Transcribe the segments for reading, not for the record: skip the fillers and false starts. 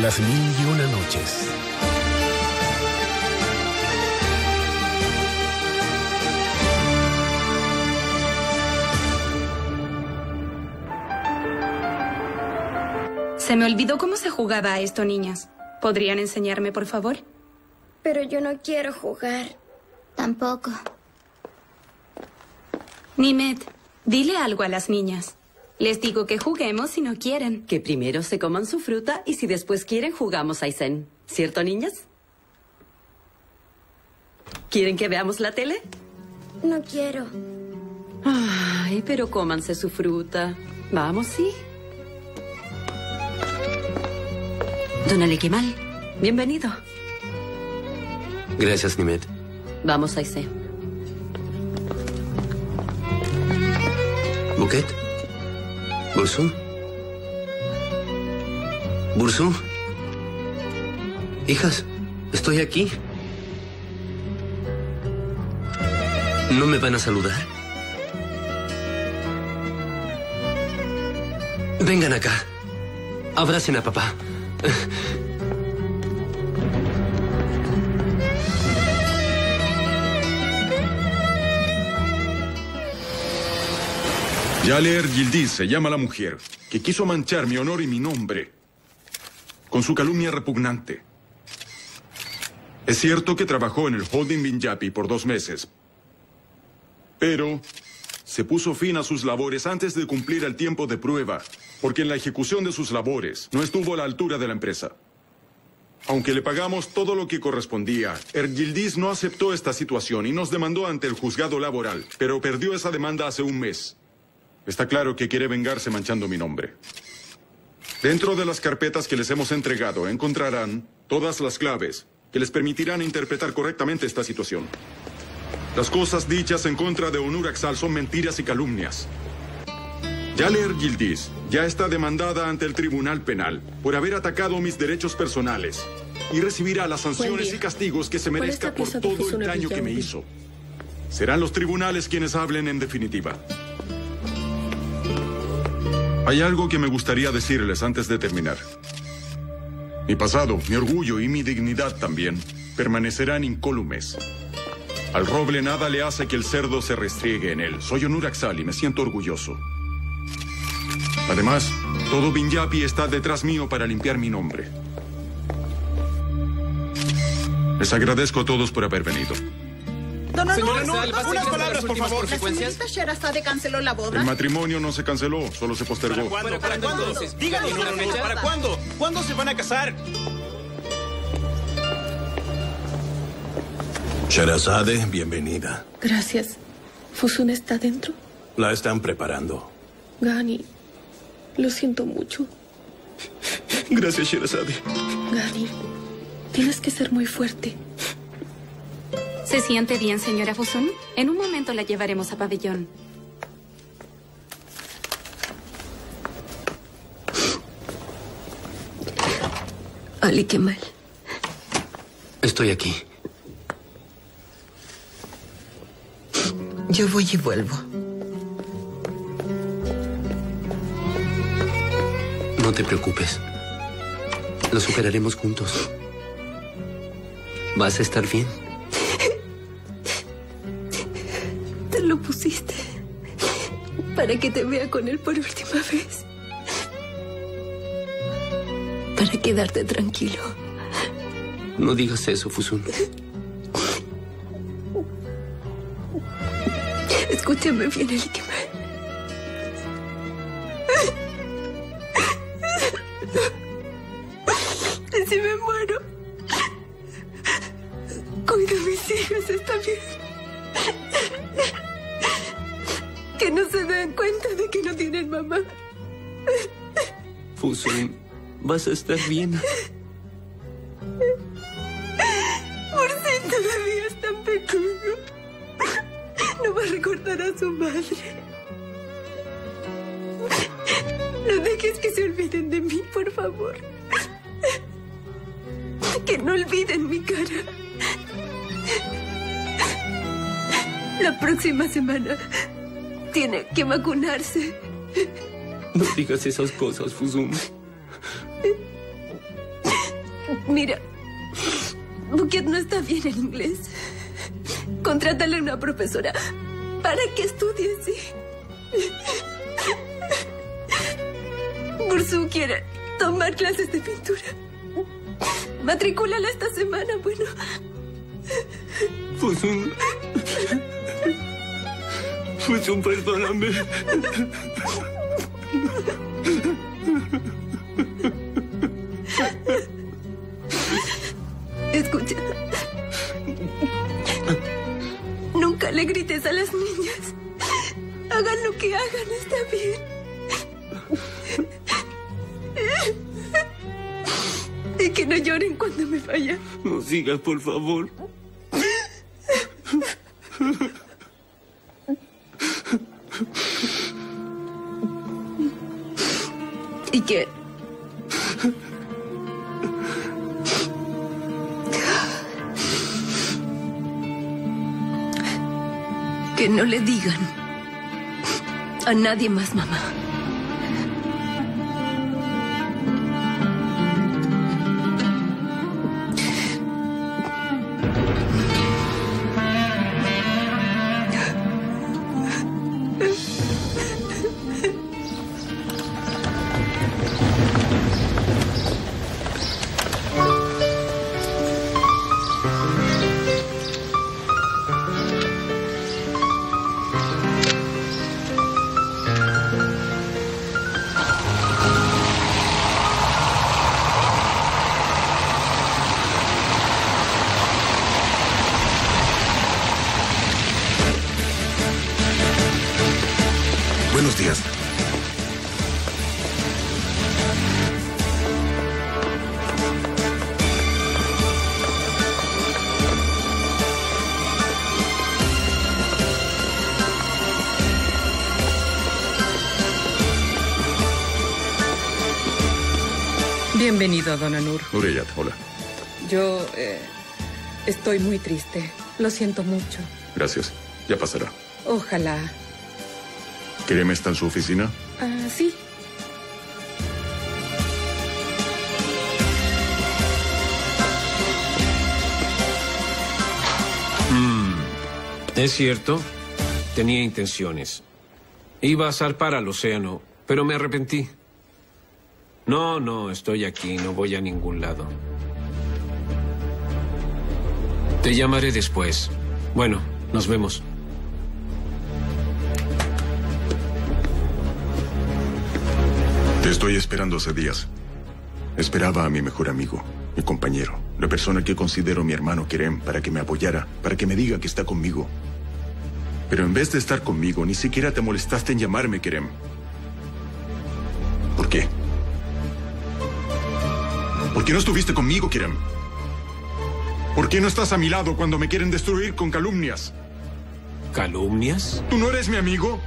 Las mil y una noches. Se me olvidó cómo se jugaba a esto, niñas. ¿Podrían enseñarme, por favor? Pero yo no quiero jugar. Tampoco. Nimet, dile algo a las niñas. Les digo que juguemos si no quieren. Que primero se coman su fruta y si después quieren jugamos a Aysen. ¿Cierto, niñas? ¿Quieren que veamos la tele? No quiero. Ay, pero cómanse su fruta. Vamos, sí. Don Alekemal, bienvenido. Gracias, Nimet. Vamos, Ayse. Buket. Bursu. Bursu. Hijas, estoy aquí. ¿No me van a saludar? Vengan acá. Abracen a papá. Yale Ergildiz se llama la mujer que quiso manchar mi honor y mi nombre con su calumnia repugnante. Es cierto que trabajó en el holding Binyapi por 2 meses, pero se puso fin a sus labores antes de cumplir el tiempo de prueba, porque en la ejecución de sus labores no estuvo a la altura de la empresa. Aunque le pagamos todo lo que correspondía, Ergildiz no aceptó esta situación y nos demandó ante el juzgado laboral, pero perdió esa demanda hace un mes. Está claro que quiere vengarse manchando mi nombre. Dentro de las carpetas que les hemos entregado encontrarán todas las claves que les permitirán interpretar correctamente esta situación. Las cosas dichas en contra de Onur Aksal son mentiras y calumnias. Yale Ergildiz ya está demandada ante el Tribunal Penal por haber atacado mis derechos personales y recibirá las sanciones y castigos que se merezca por todo el daño que me hizo. Serán los tribunales quienes hablen en definitiva. Hay algo que me gustaría decirles antes de terminar. Mi pasado, mi orgullo y mi dignidad también permanecerán incólumes. Al roble nada le hace que el cerdo se restriegue en él. Soy Onur Aksal y me siento orgulloso. Además, todo Binyapi está detrás mío para limpiar mi nombre. Les agradezco a todos por haber venido. Don Onur, unas palabras, por favor. ¿La señorita Sherezade canceló la boda? El matrimonio no se canceló, solo se postergó. ¿Para cuándo? Díganos una fecha. ¿Para cuándo? ¿Cuándo se van a casar? Sherezade, bienvenida. Gracias. ¿Füsun está dentro? La están preparando. Gani, lo siento mucho. Gracias, Sherezade. Gani, tienes que ser muy fuerte. ¿Se siente bien, señora Füsun? En un momento la llevaremos a pabellón. Alekemal. Estoy aquí. Yo voy y vuelvo. No te preocupes. Lo superaremos juntos. Vas a estar bien. Te lo pusiste para que te vea con él por última vez. Para quedarte tranquilo. No digas eso, Füsun. Escúchame bien, Alekemal. Si me muero, cuida a mis hijas, está bien. Que no se den cuenta de que no tienen mamá. Füsun, vas a estar bien. Bursí todavía es tan pequeño. No va a recordar a su madre. No dejes que se olviden de mí, por favor. Que no olviden mi cara. La próxima semana tiene que vacunarse. No digas esas cosas, Füsun. Mira, Buket no está bien en inglés. Contrátale a una profesora para que estudie, sí. Bursí quiere tomar clases de pintura. Matricúlala esta semana, bueno. Füsun. Füsun, perdóname. Escucha. Nunca le grites a las niñas. Hagan lo que hagan, está bien. Y que no lloren cuando me falla. No sigas, por favor. Y que... que no le digan a nadie más, mamá. Bienvenido, don Onur. Nureyat, hola. Yo estoy muy triste. Lo siento mucho. Gracias. Ya pasará. Ojalá. ¿Kerem está en su oficina? Sí. Es cierto. Tenía intenciones. Iba a zarpar al océano, pero me arrepentí. No, no, estoy aquí, no voy a ningún lado. Te llamaré después. Bueno, nos vemos. Te estoy esperando hace días. Esperaba a mi mejor amigo, mi compañero, la persona que considero mi hermano Kerem, para que me apoyara, para que me diga que está conmigo. Pero en vez de estar conmigo, ni siquiera te molestaste en llamarme Kerem. ¿Por qué? ¿Por qué no estuviste conmigo, Kerem? ¿Por qué no estás a mi lado cuando me quieren destruir con calumnias? ¿Calumnias? ¿Tú no eres mi amigo?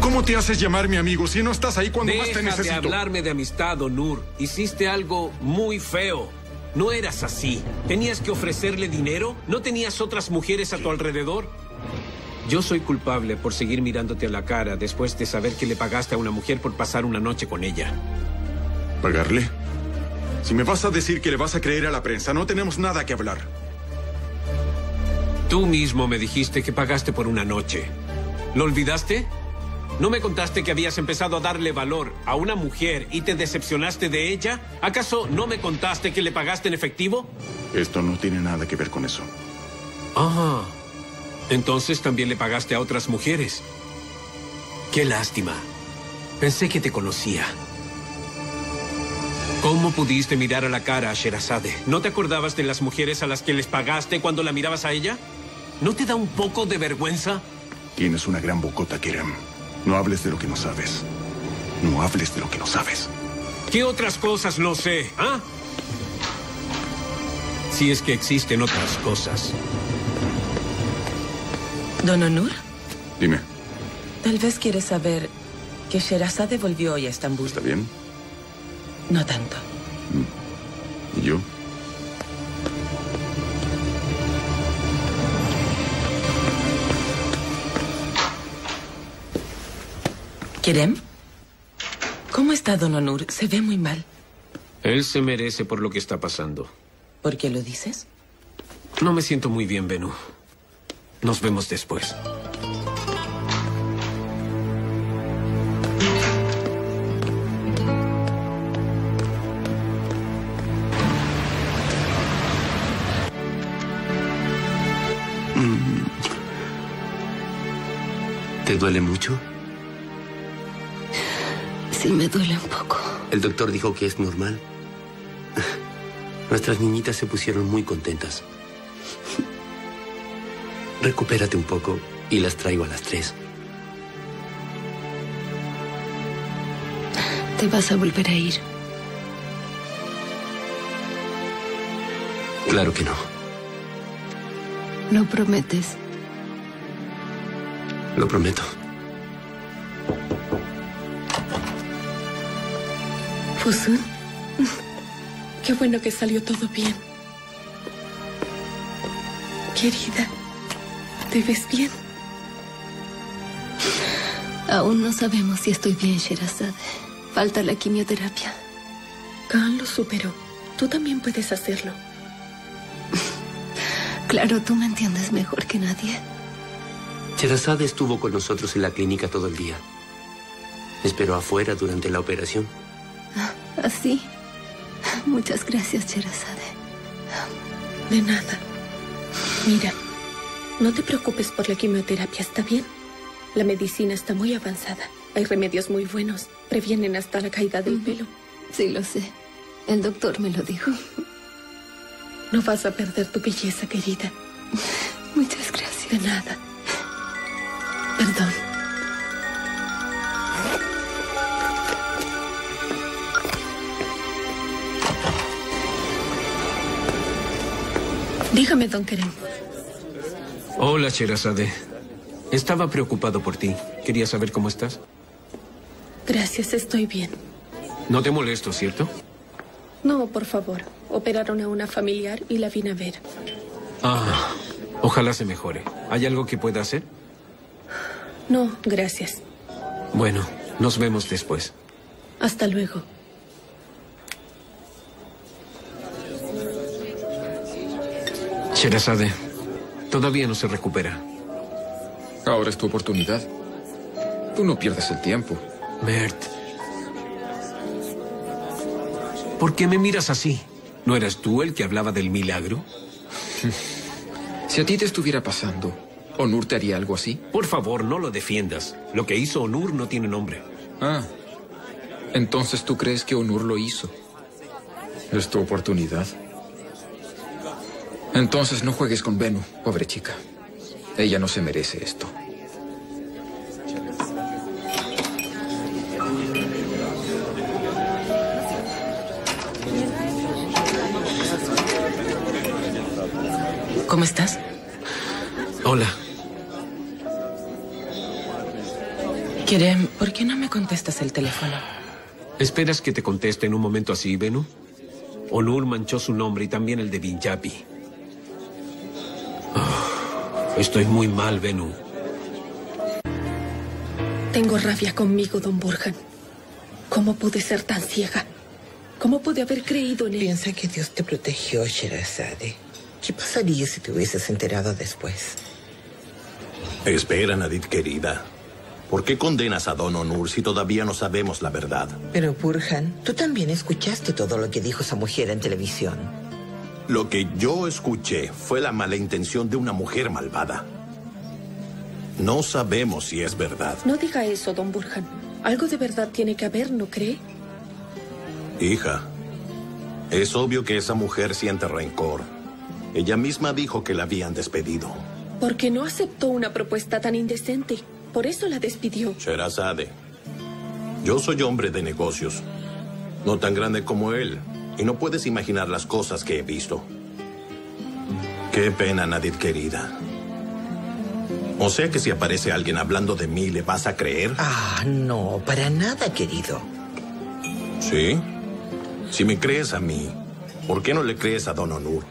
¿Cómo te haces llamar mi amigo si no estás ahí cuando más te necesito? Deja de hablarme de amistad, Onur. Hiciste algo muy feo. No eras así. ¿Tenías que ofrecerle dinero? ¿No tenías otras mujeres a tu alrededor? Yo soy culpable por seguir mirándote a la cara después de saber que le pagaste a una mujer por pasar una noche con ella. ¿Pagarle? Si me vas a decir que le vas a creer a la prensa, no tenemos nada que hablar. Tú mismo me dijiste que pagaste por una noche. ¿Lo olvidaste? ¿No me contaste que habías empezado a darle valor a una mujer y te decepcionaste de ella? ¿Acaso no me contaste que le pagaste en efectivo? Esto no tiene nada que ver con eso. Ah, entonces también le pagaste a otras mujeres. Qué lástima. Pensé que te conocía. ¿Cómo pudiste mirar a la cara a Sherezade? ¿No te acordabas de las mujeres a las que les pagaste cuando la mirabas a ella? ¿No te da un poco de vergüenza? Tienes una gran bocota, Kerem. No hables de lo que no sabes. No hables de lo que no sabes. ¿Qué otras cosas no sé, ah? Si es que existen otras cosas. ¿Don Onur? Dime. Tal vez quieres saber que Sherezade volvió hoy a Estambul. ¿Está bien? No tanto. ¿Y yo? ¿Kerem? ¿Cómo está don Onur? Se ve muy mal. Él se merece por lo que está pasando. ¿Por qué lo dices? No me siento muy bien, Bennu. Nos vemos después. ¿Te duele mucho? Sí, me duele un poco. El doctor dijo que es normal. Nuestras niñitas se pusieron muy contentas. Recupérate un poco y las traigo a las 3. Te vas a volver a ir. Claro que no. ¿Lo prometes? Lo prometo. Füsun, qué bueno que salió todo bien. Querida, ¿te ves bien? Aún no sabemos si estoy bien, Sherazade. Falta la quimioterapia. Kaan lo superó. Tú también puedes hacerlo. Claro, tú me entiendes mejor que nadie. Sherazade estuvo con nosotros en la clínica todo el día. Esperó afuera durante la operación. ¿Así? Muchas gracias, Sherazade. De nada. Mira, no te preocupes por la quimioterapia, ¿está bien? La medicina está muy avanzada. Hay remedios muy buenos. Previenen hasta la caída del pelo. Sí, lo sé. El doctor me lo dijo. No vas a perder tu belleza, querida. Muchas gracias. De nada. Perdón. Dígame, don Kerem. Hola, Sherazade. Estaba preocupado por ti. Quería saber cómo estás. Gracias, estoy bien. No te molesto, ¿cierto? No, por favor. Operaron a una familiar y la vine a ver. Ah, ojalá se mejore. ¿Hay algo que pueda hacer? No, gracias. Bueno, nos vemos después. Hasta luego. Sherazade, todavía no se recupera. Ahora es tu oportunidad. Tú no pierdas el tiempo. Mert, ¿por qué me miras así? ¿No eras tú el que hablaba del milagro? Si a ti te estuviera pasando, ¿Onur te haría algo así? Por favor, no lo defiendas. Lo que hizo Onur no tiene nombre. Ah, entonces tú crees que Onur lo hizo. Es tu oportunidad. Entonces no juegues con Bennu, pobre chica. Ella no se merece esto. ¿Cómo estás? Hola. Kerem, ¿por qué no me contestas el teléfono? ¿Esperas que te conteste en un momento así, Bennu? Onur manchó su nombre y también el de Binyapi. Oh, estoy muy mal, Bennu. Tengo rabia conmigo, don Burhan. ¿Cómo pude ser tan ciega? ¿Cómo pude haber creído en él? Piensa que Dios te protegió, Sherazade. ¿Qué pasaría si te hubieses enterado después? Espera, Nadide querida. ¿Por qué condenas a don Onur si todavía no sabemos la verdad? Pero, Burhan, tú también escuchaste todo lo que dijo esa mujer en televisión. Lo que yo escuché fue la mala intención de una mujer malvada. No sabemos si es verdad. No diga eso, don Burhan. Algo de verdad tiene que haber, ¿no cree? Hija, es obvio que esa mujer siente rencor. Ella misma dijo que la habían despedido. Porque no aceptó una propuesta tan indecente. Por eso la despidió. Sherazade, yo soy hombre de negocios. No tan grande como él. Y no puedes imaginar las cosas que he visto. Qué pena, Nadide querida. O sea que si aparece alguien hablando de mí, ¿le vas a creer? Ah, no, para nada, querido. ¿Sí? Si me crees a mí, ¿por qué no le crees a don Onur?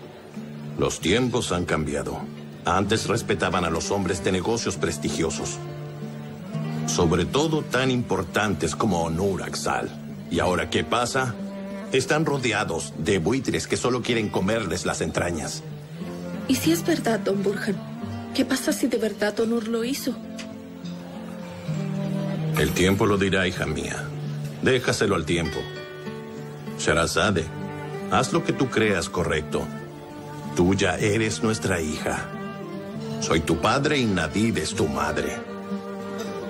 Los tiempos han cambiado. Antes respetaban a los hombres de negocios prestigiosos. Sobre todo tan importantes como Onur Aksal. ¿Y ahora qué pasa? Están rodeados de buitres que solo quieren comerles las entrañas. ¿Y si es verdad, Don Burhan? ¿Qué pasa si de verdad Onur lo hizo? El tiempo lo dirá, hija mía. Déjaselo al tiempo. Sherazade, haz lo que tú creas correcto. Tú ya eres nuestra hija. Soy tu padre y Nadide es tu madre.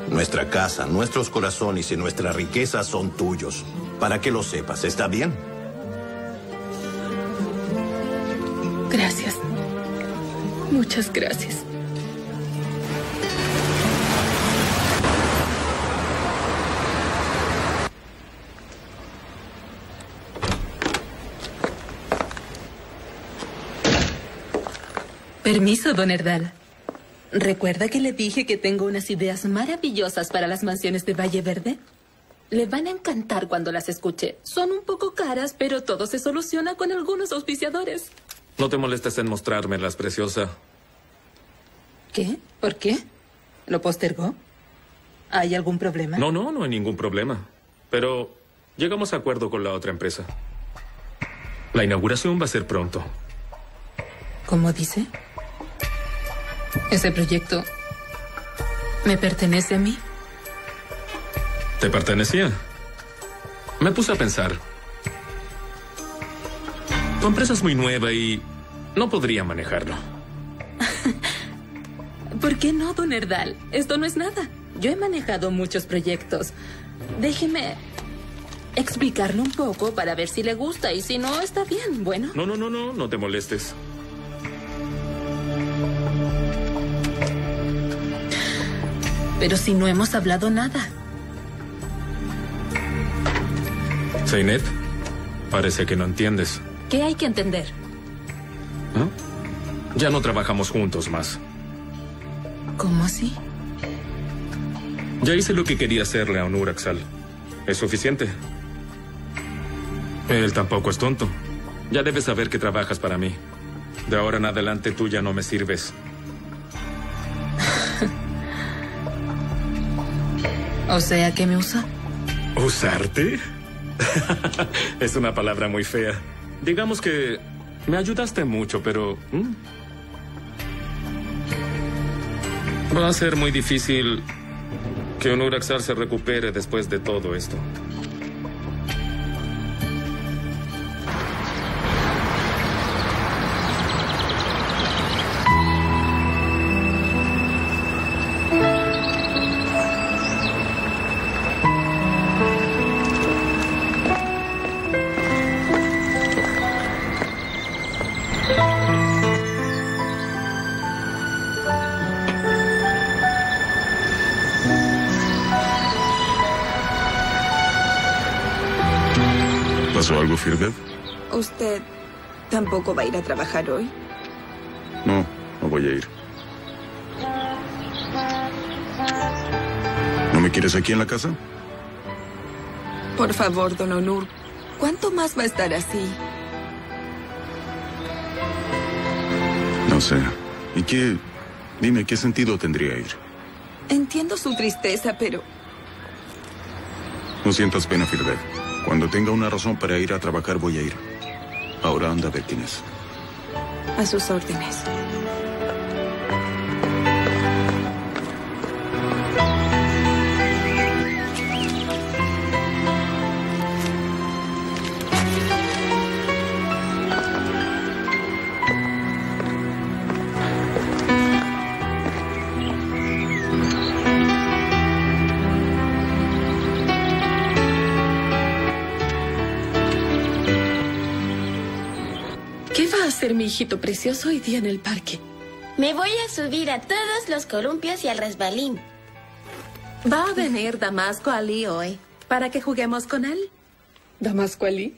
Nuestra casa, nuestros corazones y nuestra riqueza son tuyos. Para que lo sepas, ¿está bien? Gracias. Muchas gracias. Permiso, Don Erdal. ¿Recuerda que le dije que tengo unas ideas maravillosas para las mansiones de Valle Verde? Le van a encantar cuando las escuche. Son un poco caras, pero todo se soluciona con algunos auspiciadores. No te molestes en mostrármelas, preciosa. ¿Qué? ¿Por qué? ¿Lo postergó? ¿Hay algún problema? No, no, no hay ningún problema. Pero llegamos a acuerdo con la otra empresa. La inauguración va a ser pronto. ¿Cómo dice? Ese proyecto me pertenece a mí. ¿Te pertenecía? Me puse a pensar. Tu empresa es muy nueva y no podría manejarlo. ¿Por qué no, Don Erdal? Esto no es nada. Yo he manejado muchos proyectos. Déjeme explicarlo un poco para ver si le gusta y si no, está bien, ¿bueno? No, no, no, no, no te molestes. Pero si no hemos hablado nada. Zeynep, parece que no entiendes. ¿Qué hay que entender? ¿Ah? Ya no trabajamos juntos más. ¿Cómo así? Ya hice lo que quería hacerle a Onur Aksal. Es suficiente. Él tampoco es tonto. Ya debes saber que trabajas para mí. De ahora en adelante tú ya no me sirves. O sea, ¿qué me usa? ¿Usarte? Es una palabra muy fea. Digamos que me ayudaste mucho, pero... Va a ser muy difícil que Onur Aksal se recupere después de todo esto. ¿Pasó algo, Firdevs? ¿Usted tampoco va a ir a trabajar hoy? No, no voy a ir. ¿No me quieres aquí en la casa? Por favor, Don Onur, ¿cuánto más va a estar así? No sé. ¿Y qué? Dime, ¿qué sentido tendría ir? Entiendo su tristeza, pero... No sientas pena, Firdevs. Cuando tenga una razón para ir a trabajar, voy a ir. Ahora anda a ver quién es. A sus órdenes. Mi hijito precioso hoy día en el parque. Me voy a subir a todos los columpios y al resbalín. Va a venir Damasco Ali hoy para que juguemos con él. ¿Damasco Ali?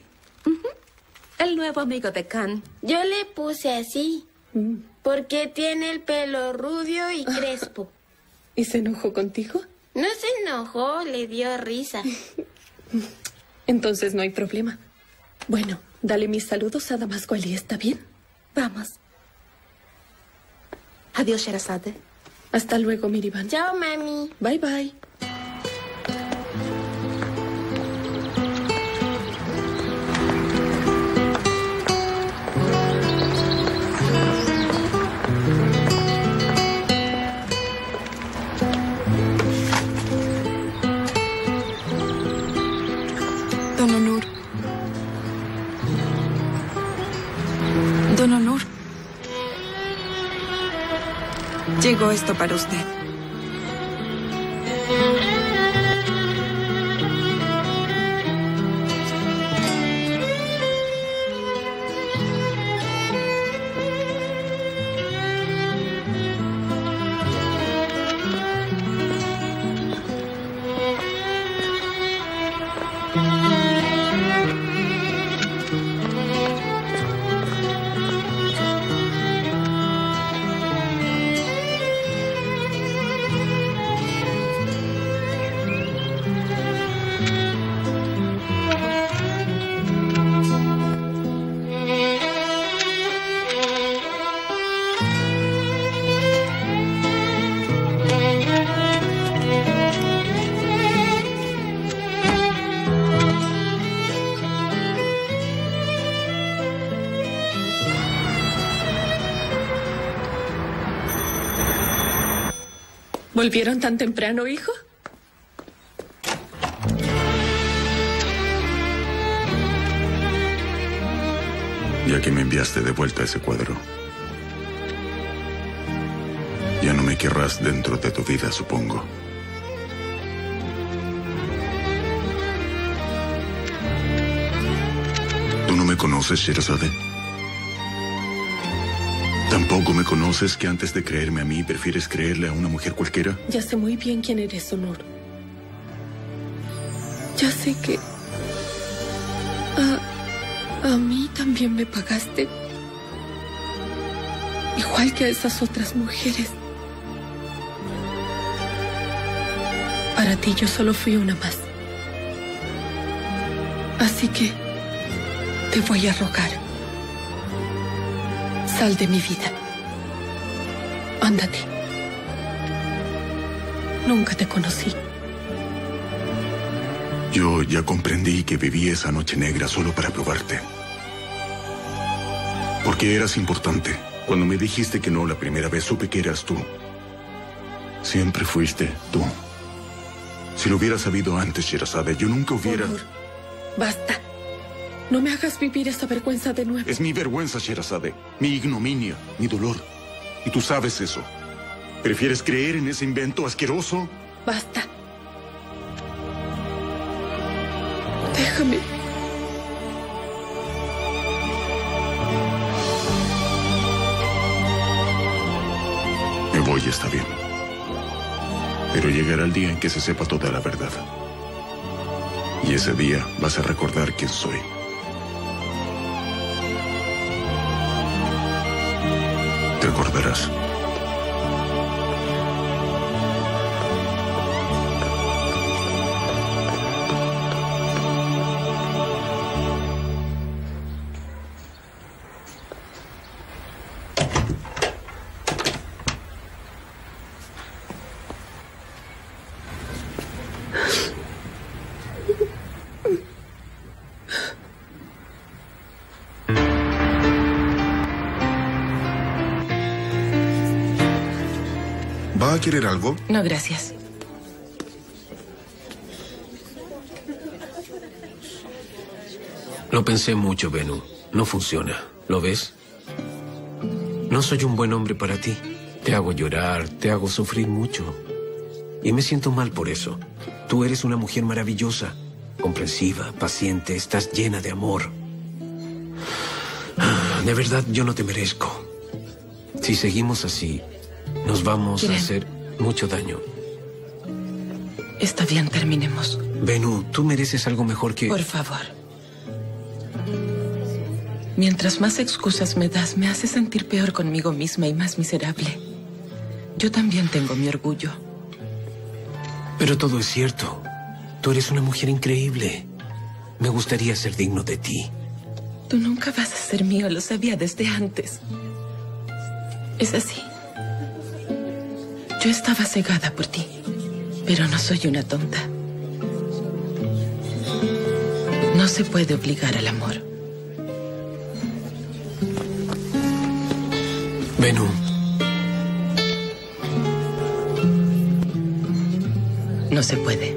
El nuevo amigo de Kaan. Yo le puse así porque tiene el pelo rubio y crespo. ¿Y se enojó contigo? No se enojó, le dio risa. Entonces no hay problema. Bueno, dale mis saludos a Damasco Ali, ¿está bien? Vamos. Adiós, Sherazade. Hasta luego, Miribán. Chao, mami. Bye, bye. Don Onur. Don Onur. Llegó esto para usted. ¿Volvieron tan temprano, hijo? Ya que me enviaste de vuelta ese cuadro, ya no me querrás dentro de tu vida, supongo. ¿Tú no me conoces, Sherezade? ¿Tampoco me conoces que antes de creerme a mí, prefieres creerle a una mujer cualquiera? Ya sé muy bien quién eres, Onur. Ya sé que... A mí también me pagaste. Igual que a esas otras mujeres. Para ti yo solo fui una más. Así que... te voy a rogar. Sal de mi vida. Ándate. Nunca te conocí. Yo ya comprendí que viví esa noche negra solo para probarte. Porque eras importante. Cuando me dijiste que no la primera vez, supe que eras tú. Siempre fuiste tú. Si lo hubiera sabido antes, Sherezade, yo nunca hubiera... Onur, basta. No me hagas vivir esta vergüenza de nuevo. Es mi vergüenza, Sherezade. Mi ignominia, mi dolor. Y tú sabes eso. ¿Prefieres creer en ese invento asqueroso? Basta. Déjame. Me voy, está bien. Pero llegará el día en que se sepa toda la verdad. Y ese día vas a recordar quién soy. Recordarás. ¿Quieres algo? No, gracias. Lo pensé mucho, Bennu. No funciona. ¿Lo ves? No soy un buen hombre para ti. Te hago llorar, te hago sufrir mucho. Y me siento mal por eso. Tú eres una mujer maravillosa, comprensiva, paciente, estás llena de amor. De verdad, yo no te merezco. Si seguimos así... nos vamos a hacer mucho daño. Está bien, terminemos. Bennu, tú mereces algo mejor que... Por favor. Mientras más excusas me das, me hace sentir peor conmigo misma y más miserable. Yo también tengo mi orgullo. Pero todo es cierto. Tú eres una mujer increíble. Me gustaría ser digno de ti. Tú nunca vas a ser mío, lo sabía desde antes. Es así. Yo estaba cegada por ti, pero no soy una tonta. No se puede obligar al amor. Bennu. No se puede.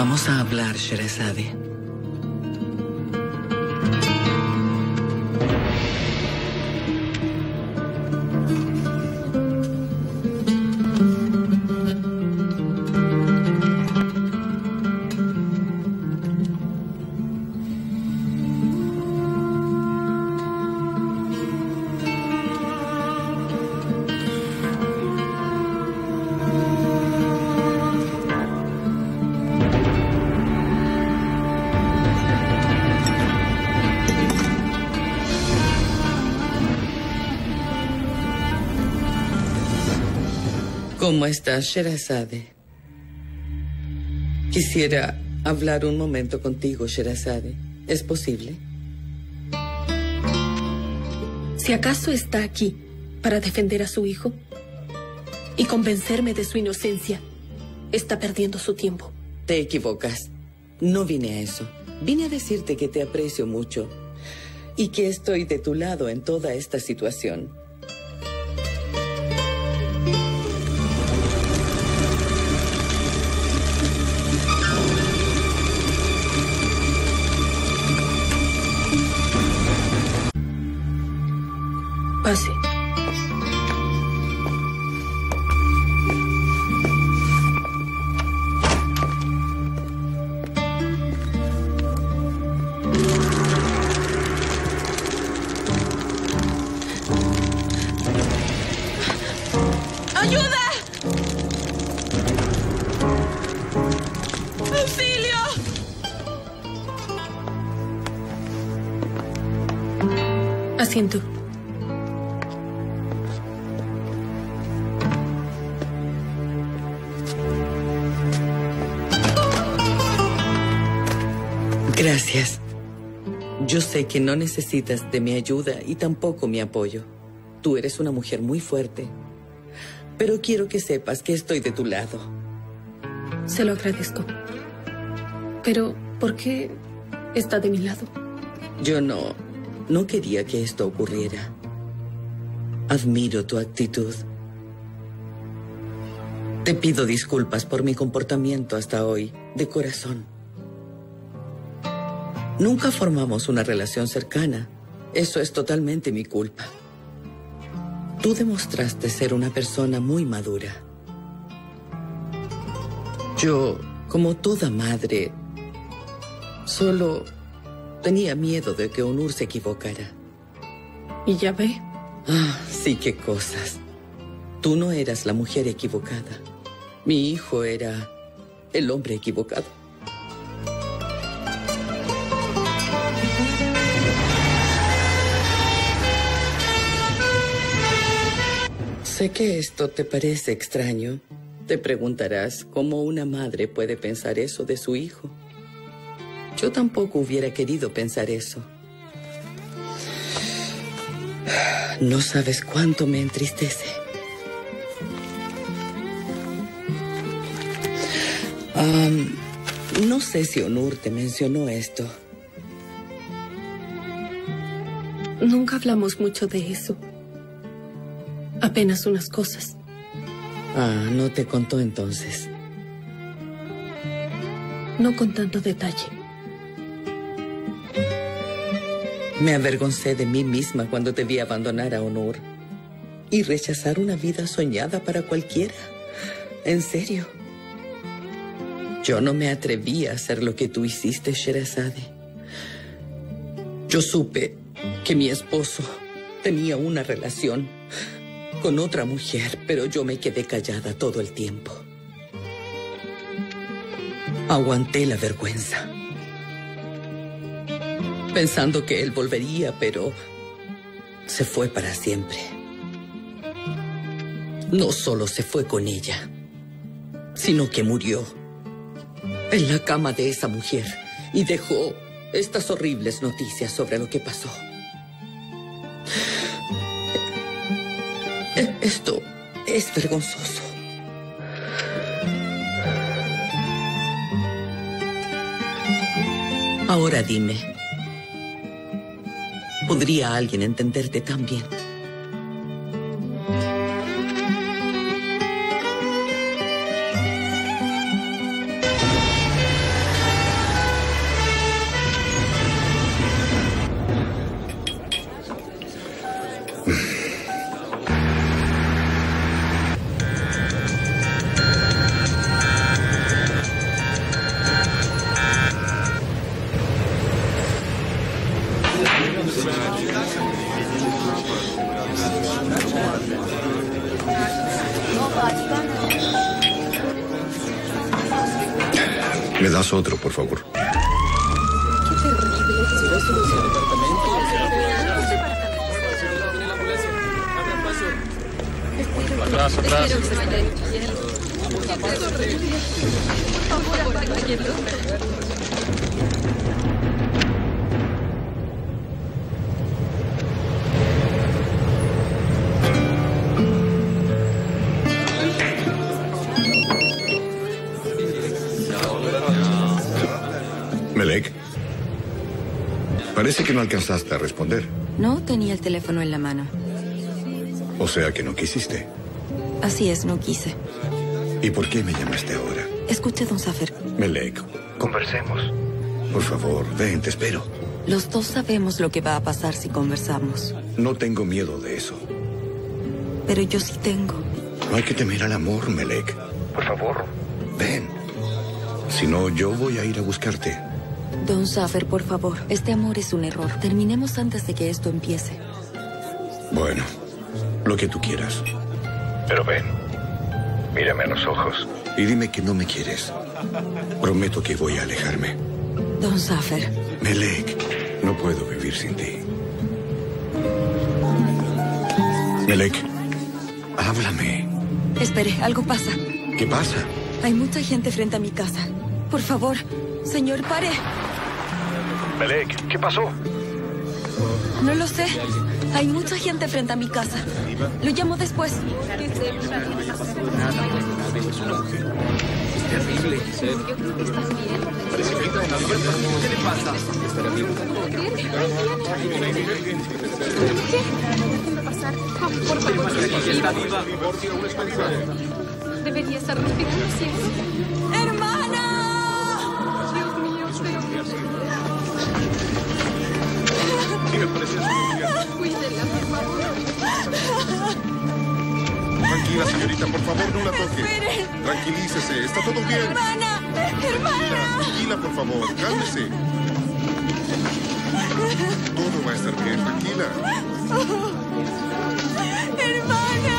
Vamos a hablar, Sherezade. ¿Cómo estás, Sherezade? Quisiera hablar un momento contigo, Sherezade. ¿Es posible? Si acaso está aquí para defender a su hijo y convencerme de su inocencia, está perdiendo su tiempo. Te equivocas. No vine a eso. Vine a decirte que te aprecio mucho y que estoy de tu lado en toda esta situación. Pase. ¡Ayuda! ¡Auxilio! Asiento. Gracias. Yo sé que no necesitas de mi ayuda y tampoco mi apoyo. Tú eres una mujer muy fuerte. Pero quiero que sepas que estoy de tu lado. Se lo agradezco. Pero, ¿por qué está de mi lado? Yo no quería que esto ocurriera. Admiro tu actitud. Te pido disculpas por mi comportamiento hasta hoy, de corazón. Nunca formamos una relación cercana. Eso es totalmente mi culpa. Tú demostraste ser una persona muy madura. Yo, como toda madre, solo tenía miedo de que Onur se equivocara. ¿Y ya ve? Ah, sí, qué cosas. Tú no eras la mujer equivocada. Mi hijo era el hombre equivocado. Sé que esto te parece extraño. Te preguntarás cómo una madre puede pensar eso de su hijo. Yo tampoco hubiera querido pensar eso. No sabes cuánto me entristece. No sé si Onur te mencionó esto. Nunca hablamos mucho de eso. Apenas unas cosas. Ah, ¿no te contó entonces? No con tanto detalle. Me avergoncé de mí misma cuando te vi abandonar a Onur y rechazar una vida soñada para cualquiera. En serio. Yo no me atreví a hacer lo que tú hiciste, Sherezade. Yo supe que mi esposo tenía una relación con otra mujer, pero yo me quedé callada todo el tiempo. Aguanté la vergüenza, pensando que él volvería, pero se fue para siempre. No solo se fue con ella, sino que murió en la cama de esa mujer y dejó estas horribles noticias sobre lo que pasó. Esto es vergonzoso. Ahora dime, ¿podría alguien entenderte tan bien? Me das otro, por favor. Atrás. Melek, parece que no alcanzaste a responder. No tenía el teléfono en la mano. O sea que no quisiste. Así es, no quise. ¿Y por qué me llamaste ahora? Escuche, don Zafer. Melek, conversemos. Por favor, ven, te espero. Los dos sabemos lo que va a pasar si conversamos. No tengo miedo de eso. Pero yo sí tengo. No hay que temer al amor, Melek. Por favor, ven. Si no, yo voy a ir a buscarte. Don Zafer, por favor, este amor es un error. Terminemos antes de que esto empiece. Bueno, lo que tú quieras. Pero ven, mírame a los ojos. Y dime que no me quieres. Prometo que voy a alejarme. Don Zafer. Melek, no puedo vivir sin ti. Melek, háblame. Espere, algo pasa. ¿Qué pasa? Hay mucha gente frente a mi casa. Por favor, señor, pare. Melek, ¿qué pasó? No lo sé. Hay mucha gente frente a mi casa. Lo llamo después. Debería estar respetando. ¡Hermana! Dios mío, pero... Cuídela, por favor. Tranquila, señorita, por favor, no la toque. Esperen. Tranquilícese, está todo bien. ¡Hermana! ¡Hermana! Tranquila, por favor, cálmese. Todo va a estar bien, tranquila. ¡Hermana!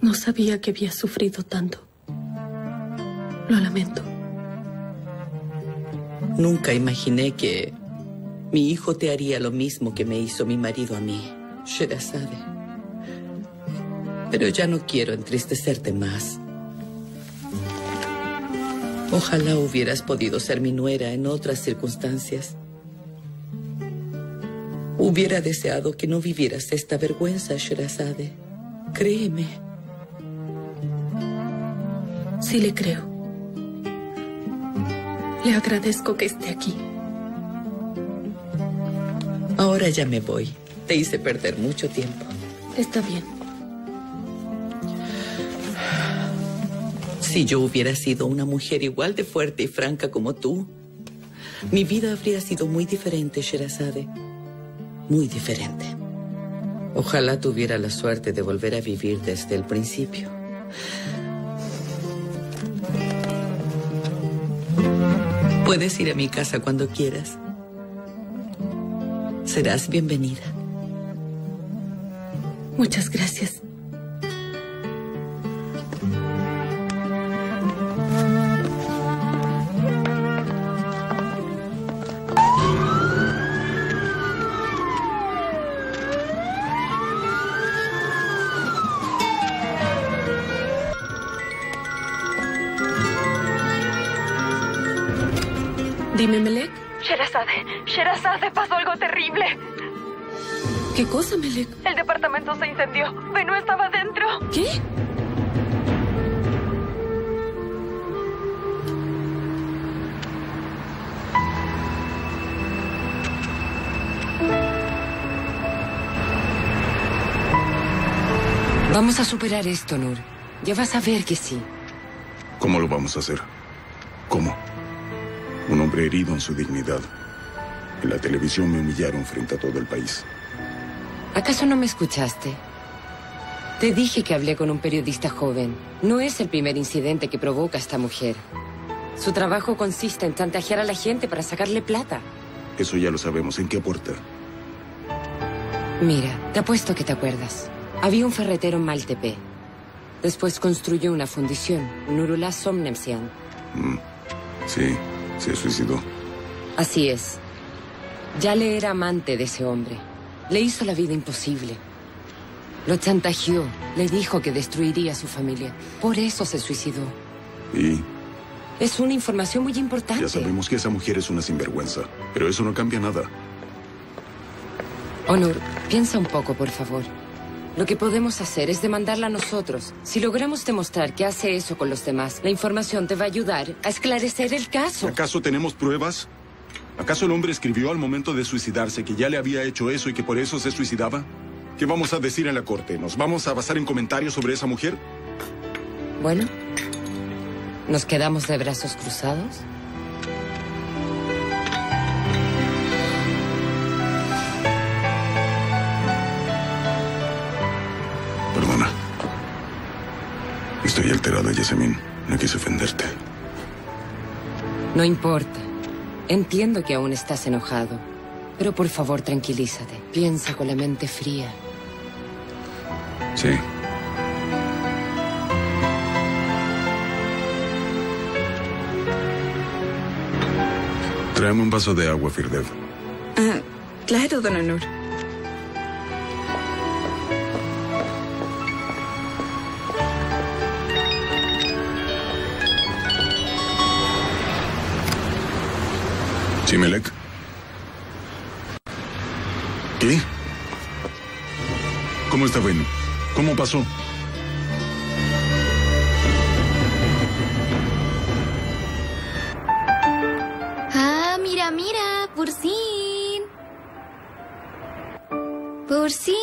No sabía que había sufrido tanto. Lo lamento. Nunca imaginé que mi hijo te haría lo mismo que me hizo mi marido a mí, Sherezade. Pero ya no quiero entristecerte más. Ojalá hubieras podido ser mi nuera en otras circunstancias. Hubiera deseado que no vivieras esta vergüenza, Sherezade. Créeme. Sí le creo. Le agradezco que esté aquí. Ahora ya me voy. Te hice perder mucho tiempo. Está bien. Si yo hubiera sido una mujer igual de fuerte y franca como tú, mi vida habría sido muy diferente, Sherezade. Muy diferente. Ojalá tuviera la suerte de volver a vivir desde el principio. Puedes ir a mi casa cuando quieras. Serás bienvenida. Muchas gracias. Dime, Melek. Sherezade, pasó algo terrible. ¿Qué cosa, Melek? El departamento se incendió. Bennu estaba dentro. ¿Qué? Vamos a superar esto, Nur. Ya vas a ver que sí. ¿Cómo lo vamos a hacer? ¿Cómo? Un hombre herido en su dignidad. En la televisión me humillaron frente a todo el país. ¿Acaso no me escuchaste? Te dije que hablé con un periodista joven. No es el primer incidente que provoca a esta mujer. Su trabajo consiste en chantajear a la gente para sacarle plata. Eso ya lo sabemos. ¿En qué aporta? Mira, te apuesto que te acuerdas. Había un ferretero en Maltepe. Después construyó una fundición, Nurullah Somnecián. Sí, se suicidó. Así es. Yale era amante de ese hombre. Le hizo la vida imposible. Lo chantajeó, le dijo que destruiría a su familia. Por eso se suicidó. ¿Y? Es una información muy importante. Ya sabemos que esa mujer es una sinvergüenza, pero eso no cambia nada. Onur, piensa un poco, por favor. Lo que podemos hacer es demandarla nosotros. Si logramos demostrar que hace eso con los demás, la información te va a ayudar a esclarecer el caso. ¿Acaso tenemos pruebas? ¿Acaso el hombre escribió al momento de suicidarse que ya le había hecho eso y que por eso se suicidaba? ¿Qué vamos a decir en la corte? ¿Nos vamos a basar en comentarios sobre esa mujer? Bueno, ¿nos quedamos de brazos cruzados? Perdona. Estoy alterada, Yasemin. No quise ofenderte. No importa. Entiendo que aún estás enojado. Pero por favor, tranquilízate. Piensa con la mente fría. Sí. Tráeme un vaso de agua, Firdev. Claro, don Onur. ¿Sí, Melek? ¿Qué? ¿Cómo está Ben? ¿Cómo pasó? Ah, mira, mira, Bursín. Bursín.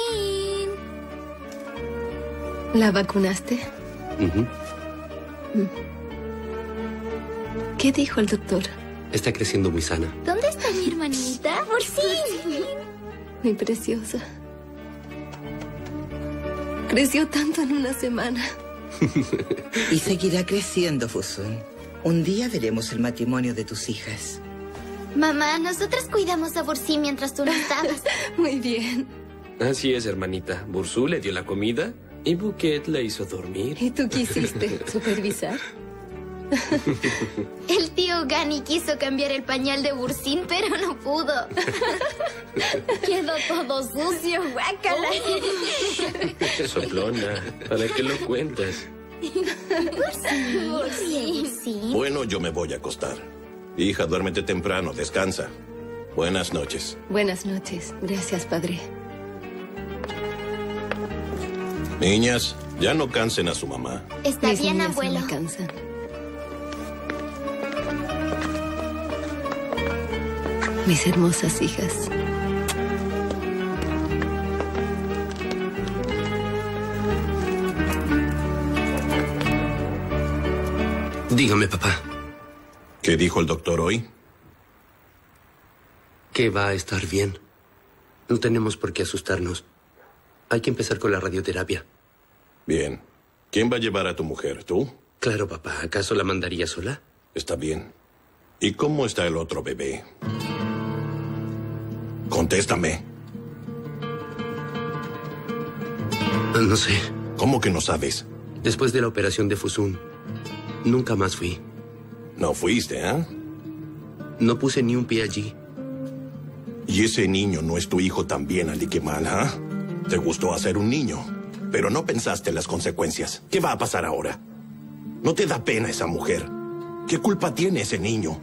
¿La vacunaste? ¿Qué dijo el doctor? Está creciendo muy sana. ¿Dónde está mi hermanita? ¡Bursí! Mi preciosa. Creció tanto en una semana. Y seguirá creciendo, Füsun. Un día veremos el matrimonio de tus hijas. Mamá, nosotras cuidamos a Bursí mientras tú no estabas. Muy bien. Así es, hermanita. Bursú le dio la comida y Buket la hizo dormir. ¿Y tú qué hiciste? ¿Supervisar? El tío Gani quiso cambiar el pañal de Bursín, pero no pudo. Quedó todo sucio, guácala. Soplona, ¿para qué lo cuentas? Bursín. Bueno, yo me voy a acostar. Hija, duérmete temprano, descansa. Buenas noches. Buenas noches, gracias, padre. Niñas, ya no cansen a su mamá. Está bien, abuelo. No cansan. Mis hermosas hijas. Dígame, papá. ¿Qué dijo el doctor hoy? Que va a estar bien. No tenemos por qué asustarnos. Hay que empezar con la radioterapia. Bien. ¿Quién va a llevar a tu mujer? ¿Tú? Claro, papá. ¿Acaso la mandaría sola? Está bien. ¿Y cómo está el otro bebé? Contéstame. No sé. ¿Cómo que no sabes? Después de la operación de Füsun, nunca más fui. No fuiste, ¿eh? No puse ni un pie allí. Y ese niño no es tu hijo también, Alekemal, ¿eh? Te gustó hacer un niño, pero no pensaste en las consecuencias. ¿Qué va a pasar ahora? ¿No te da pena esa mujer? ¿Qué culpa tiene ese niño?